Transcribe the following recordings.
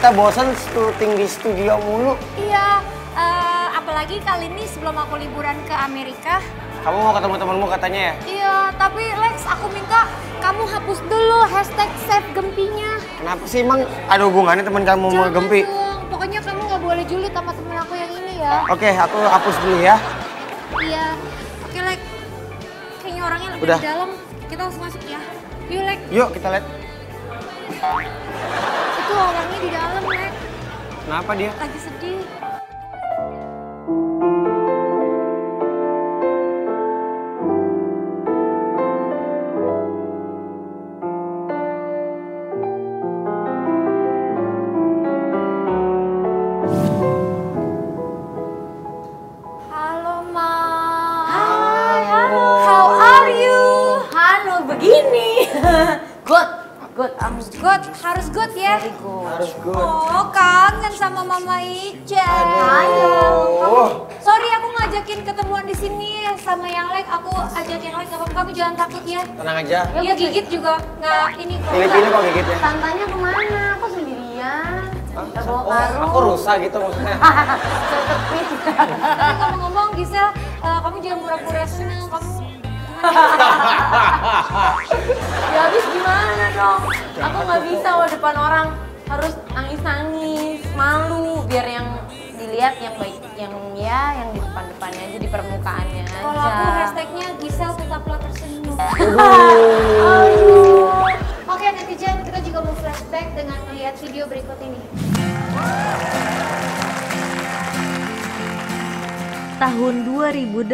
kita bosen syuting di studio mulu. Iya, apalagi kali ini sebelum aku liburan ke Amerika. Kamu mau ketemu temanmu katanya ya? Iya, tapi Lex, aku minta kamu hapus dulu hashtag save gempinya. Kenapa sih emang ada hubungannya teman kamu mau gempi? Dong. Pokoknya kamu nggak boleh julid sama temen aku yang ini ya. Oke, aku hapus dulu ya. Iya, oke Lex. Kayaknya orangnya lebih di dalam. Kita langsung masuk ya. Yuk Lex. Yuk kita lihat. Itu orangnya di dalam, Lex. Kenapa dia? Lagi sedih. Good. Oh, kangen sama Mama Ica. Ayo. Sorry aku ngajakin ketemuan di sini sama Young Lex. Aku ajak Young Lex, gak apa-apa, kamu jangan takut ya. Tenang aja. Iya gigit juga nggak ini. Pilih-pilih kok gigitnya. Tantanya kemana? Aku sendirian. Gak bawa karung. Aku rusak gitu maksudnya. Cepet. Ngomong-ngomong Gisel, kamu jangan pura-pura seneng. Kamu ya habis gimana dong? Aku nggak bisa depan orang. Harus nangis-nangis, malu, biar yang dilihat yang baik, yang di depan-depannya aja, di permukaannya aja. Kalau aku hashtagnya Gisel tetaplah tersenyum. Oke netizen, kita juga mau flashback dengan melihat video berikut ini. Tahun 2018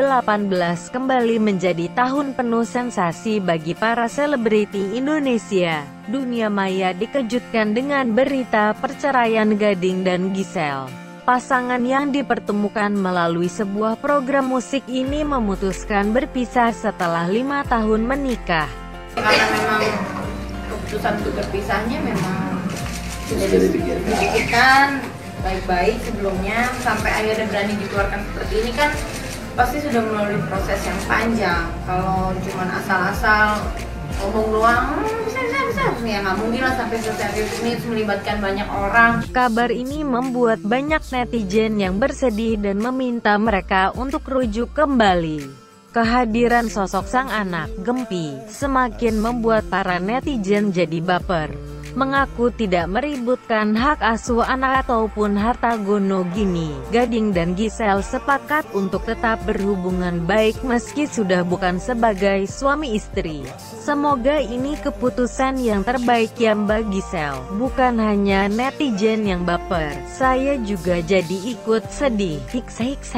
kembali menjadi tahun penuh sensasi bagi para selebriti Indonesia. Dunia maya dikejutkan dengan berita perceraian Gading dan Gisel. Pasangan yang dipertemukan melalui sebuah program musik ini memutuskan berpisah setelah 5 tahun menikah. Karena memang keputusan untuk berpisahnya memang sudah dipikirkan baik-baik sebelumnya, sampai akhirnya berani dikeluarkan seperti ini kan pasti sudah melalui proses yang panjang. Kalau cuma asal-asal ngomong doang, ya nggak mungkin lah sampai serius ini melibatkan banyak orang. Kabar ini membuat banyak netizen yang bersedih dan meminta mereka untuk rujuk kembali. Kehadiran sosok sang anak Gempi semakin membuat para netizen jadi baper. Mengaku tidak meributkan hak asuh anak ataupun harta gono gini, Gading dan Gisel sepakat untuk tetap berhubungan baik meski sudah bukan sebagai suami istri. Semoga ini keputusan yang terbaik ya Mbak Gisel. Bukan hanya netizen yang baper, saya juga jadi ikut sedih. Hiks.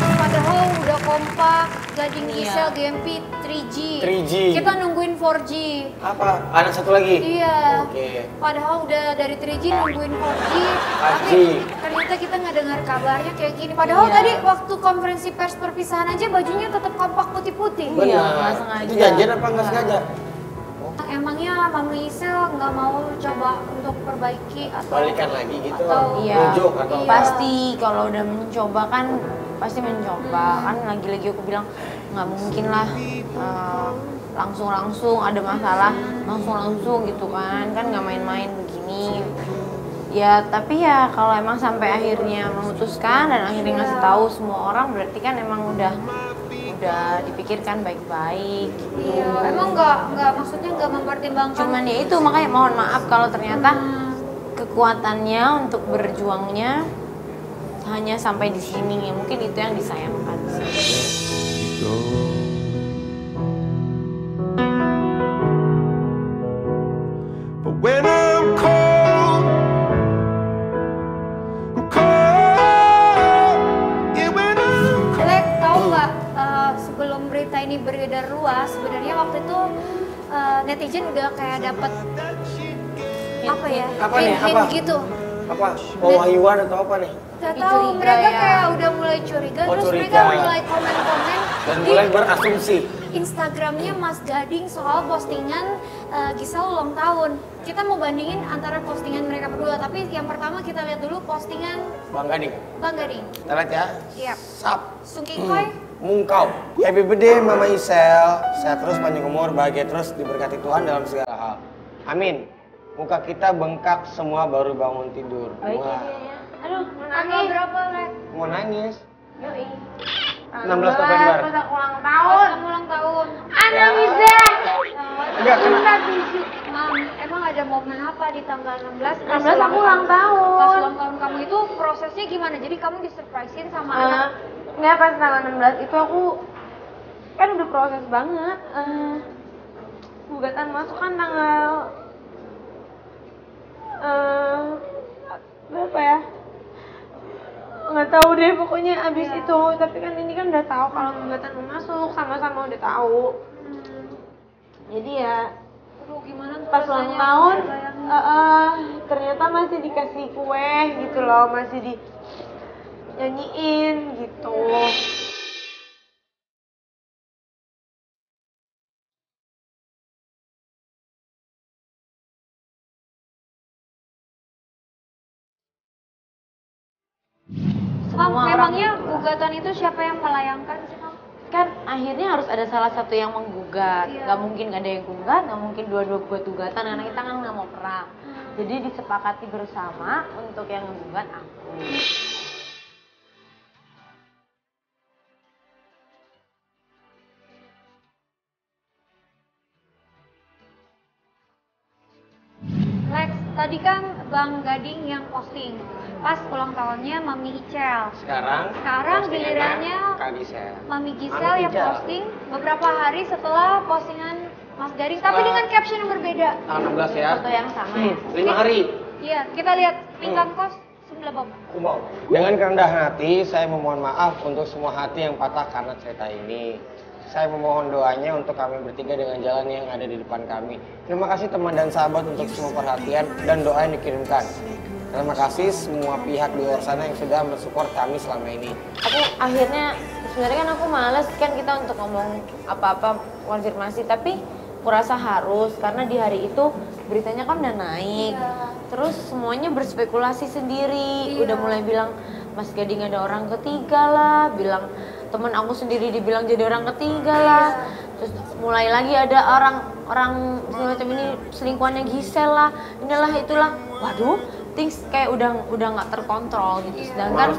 Padahal udah kompak, Gading, Gisel, Gempi, 3G. Kita nungguin 4G. Apa? Anak satu lagi? Iya. Oke. Padahal udah dari 3G nungguin 4G. Tapi ternyata kita nggak dengar kabarnya kayak gini. Padahal tadi waktu konferensi pers perpisahan aja bajunya tetap kompak putih-putih. Iya, nggak sengaja. Itu janjian apa nggak sengaja? Emangnya Mami Gisel nggak mau coba untuk perbaiki atau balikan lagi gitu? Atau rujuk atau pasti kalau udah mencoba kan pasti mencoba. Kan lagi-lagi aku bilang nggak mungkin lah langsung ada masalah langsung gitu kan, nggak main-main begini. Ya tapi ya kalau emang sampai akhirnya memutuskan dan akhirnya ngasih tahu semua orang berarti kan emang udah dipikirkan baik-baik. Iya, emang nggak maksudnya nggak mempertimbangkan. Cuman ya itu makanya mohon maaf kalau ternyata kekuatannya untuk berjuangnya hanya sampai di sini ya, mungkin itu yang disayangkan sih. Sebenarnya waktu itu netizen udah kayak dapet apa ya? Hint gitu. Apa? Pewahyuan atau apa nih? Gak tau, mereka kayak udah mulai curiga, terus mereka mulai komen-komen dan mulai berasumsi. Instagramnya Mas Gading soal postingan Gisel ulang tahun. Kita mau bandingin antara postingan mereka berdua, tapi yang pertama kita lihat dulu postingan Bang Gading. Kita lihat ya. Iya. Sap. Sungkikoy. Mungkau. Happy birthday Mama Gisel. Sehat terus, panjang umur, bahagia terus, diberkati Tuhan dalam segala hal. Amin. Muka kita bengkak semua baru bangun tidur. Baik ya. Aduh, tanggal berapa, Lex? Mau nangis. Yoi. 16 November. Pas aku ulang tahun. Pas kamu ulang tahun. Ada Gisel. Enggak kena. Emang ada momen apa di tanggal 16? 16 aku ulang tahun. Pas ulang tahun kamu itu prosesnya gimana? Jadi kamu disurprisein sama anak? Enggak, pas tanggal 16 itu aku kan udah proses banget. Gugatan masuk kan tanggal berapa ya? Nggak tahu deh pokoknya abis itu. Tapi kan ini kan udah tahu kalau gugatan mau masuk, sama-sama udah tahu. Jadi ya gimana pas ulang tahun ternyata masih dikasih kue gitu loh, masih dinyanyiin gitu. Memangnya gugatan itu siapa yang melayangkan sih, Mam? Kan akhirnya harus ada salah satu yang menggugat. Iya. Gak mungkin ada yang gugat, gak mungkin dua-dua buat gugatan, karena kita kan gak mau perang. Jadi disepakati bersama untuk yang menggugat aku. Lex, tadi kan Bang Gading yang posting pas ulang tahunnya Mami Icel. Sekarang gilirannya Mami Gisel yang posting beberapa hari setelah postingan Mas Gading, tapi dengan caption yang berbeda. Tanggal 16 ya. Foto yang sama ya. 5 hari. Iya, kita lihat pinggang kos sebelah bawah. Dengan kerendahan hati, saya memohon maaf untuk semua hati yang patah karena cerita ini. Saya memohon doanya untuk kami bertiga dengan jalan yang ada di depan kami. Terima kasih teman dan sahabat untuk semua perhatian dan doa yang dikirimkan. Terima kasih semua pihak di luar sana yang sudah mensupport kami selama ini. Aku akhirnya, sebenarnya kan aku males kan kita untuk ngomong apa-apa konfirmasi, tapi kurasa harus karena di hari itu beritanya kan udah naik. Iya. Terus semuanya berspekulasi sendiri, udah mulai bilang Mas Gading ada orang ketiga lah, bilang teman aku sendiri dibilang jadi orang ketiga lah. Terus mulai lagi ada orang semacam ini selingkuhannya Gisel lah, inilah itulah, waduh. Things kayak udah nggak terkontrol gitu, sedangkan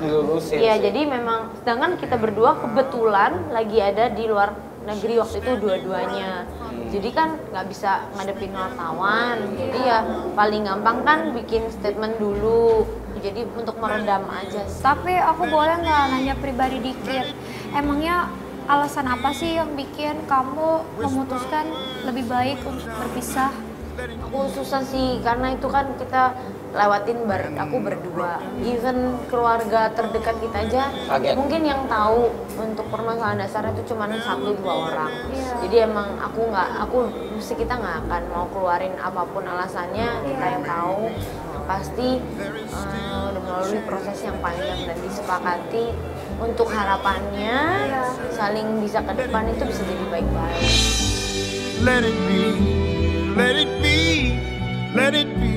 ya jadi memang sedangkan kita berdua kebetulan lagi ada di luar negeri waktu itu dua-duanya, jadi kan nggak bisa ngadepin wartawan, jadi ya paling gampang kan bikin statement dulu, jadi untuk meredam aja. Tapi aku boleh nggak nanya pribadi dikit, emangnya alasan apa sih yang bikin kamu memutuskan lebih baik untuk berpisah? Aku susah sih, karena itu kan kita lewatin aku berdua. Even keluarga terdekat kita aja, mungkin yang tahu untuk permasalahan dasar itu cuma 1-2 orang. Jadi emang mesti kita nggak akan mau keluarin apapun alasannya, kita yang tahu. Pasti udah melalui proses yang panjang dan disepakati untuk harapannya saling bisa ke depan itu bisa jadi baik-baik. Let it be, let it be, let it be.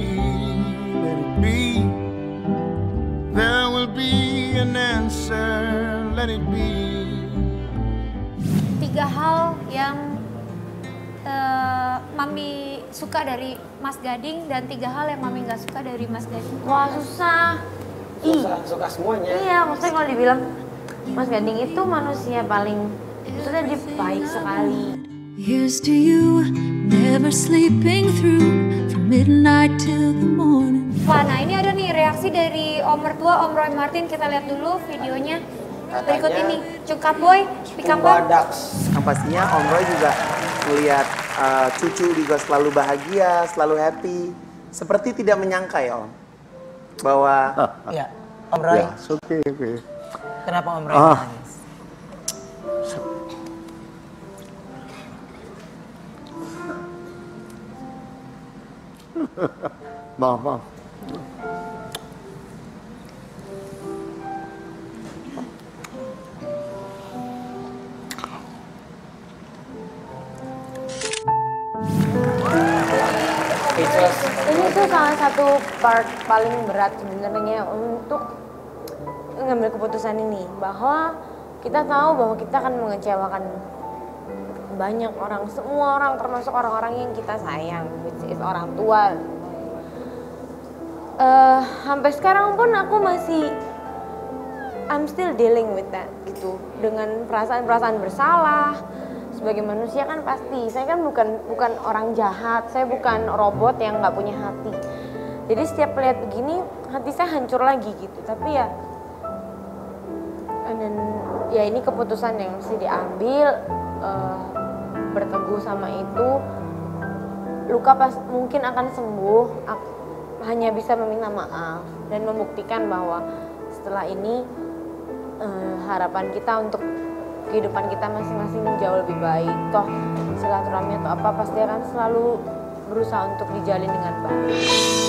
There will be an answer, let it be. 3 hal yang Mami suka dari Mas Gading dan 3 hal yang Mami nggak suka dari Mas Gading. Wah, susah. Suka semuanya. Iya, maksudnya kalau dibilang Mas Gading itu manusia paling, maksudnya dia baik sekali. Here's to you, never sleeping through from midnight till the morning. Wah, nah ini ada nih reaksi dari om mertua Om Roy Marten, kita lihat dulu videonya. Katanya, berikut ini, Cukup Boy, Pickup Boy. Yang pastinya Om Roy juga melihat cucu juga selalu bahagia, selalu happy. Seperti tidak menyangka ya Om, bahwa... Ya, Om Roy. Ya, okay. Kenapa Om Roy nangis? Maaf. Ini tuh salah satu part paling berat sebenarnya untuk ngambil keputusan ini, bahwa kita tahu bahwa kita akan mengecewakan banyak orang, semua orang termasuk orang-orang yang kita sayang, which is orang tua. Sampai sekarang pun aku masih I'm still dealing with that gitu, dengan perasaan-perasaan bersalah. Sebagai manusia kan pasti, saya kan bukan orang jahat, saya bukan robot yang nggak punya hati. Jadi setiap lihat begini, hati saya hancur lagi gitu. Tapi ya, dan ya ini keputusan yang mesti diambil, berteguh sama itu. Luka pas mungkin akan sembuh, aku hanya bisa meminta maaf dan membuktikan bahwa setelah ini harapan kita untuk kehidupan kita masing-masing jauh lebih baik. Toh silaturahmi atau apa pasti akan selalu berusaha untuk dijalin dengan baik.